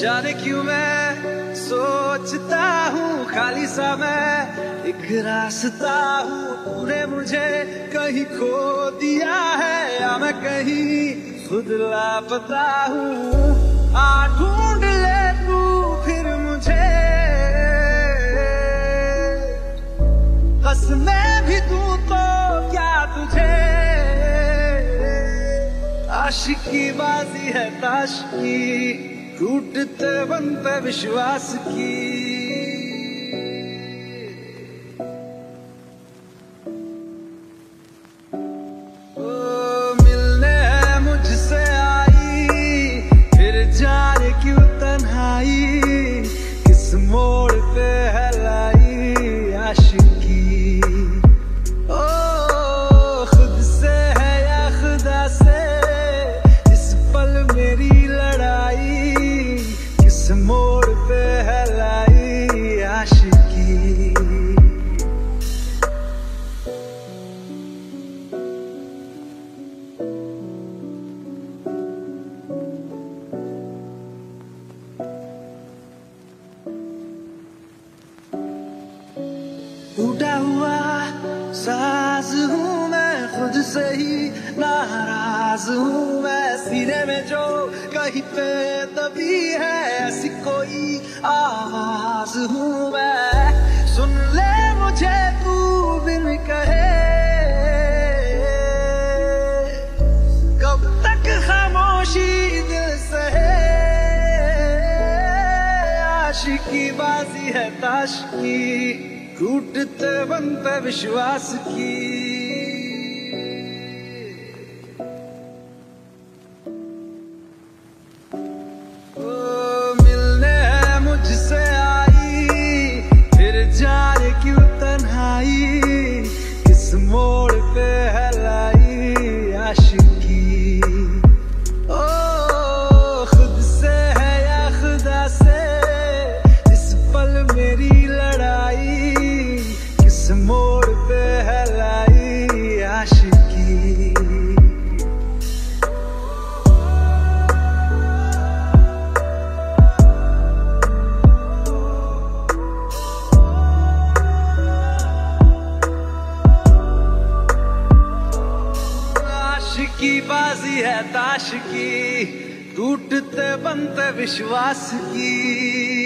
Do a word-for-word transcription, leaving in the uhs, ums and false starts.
जाने क्यों मैं सोचता हूँ खाली सा मैं एक रास्ता हूँ, तूने मुझे कहीं खो दिया है या मैं कहीं खुद लापता हूँ। आ ढूंढ ले तू फिर मुझे, कसमें भी दूं तो क्या तुझे, आशिकी बाजी है ताश की, टूटते बनते विश्वास की। ओ मिलने है मुझसे आई, फिर जाने क्यों तन्हाई, किस मोड़ पे है लाई आशिकी। ओ खुद से है या खुदा से इस पल मेरी लड़ाई, मोड़ पे है लाई आशिकी। टूटा हुआ साज हूँ मैं, खुद से ही नाराज हूँ मैं, सीने में जो कहीं पे दबी है ऐसी कोई आवाज हूँ मैं। सुन ले मुझे तू बिन कहे, कब तक खामोशी दिल सहे, आशिकी बाजी है ताश की, टूटते बनते विश्वास की। मोड़ पे है लाई आशिकी। ओ खुद से है या खुदा से इस पल मेरी लड़ाई, किस मोड़ पे है लाई आशिकी। आशिकी बाजी है ताश की, टूटते बनते विश्वास की।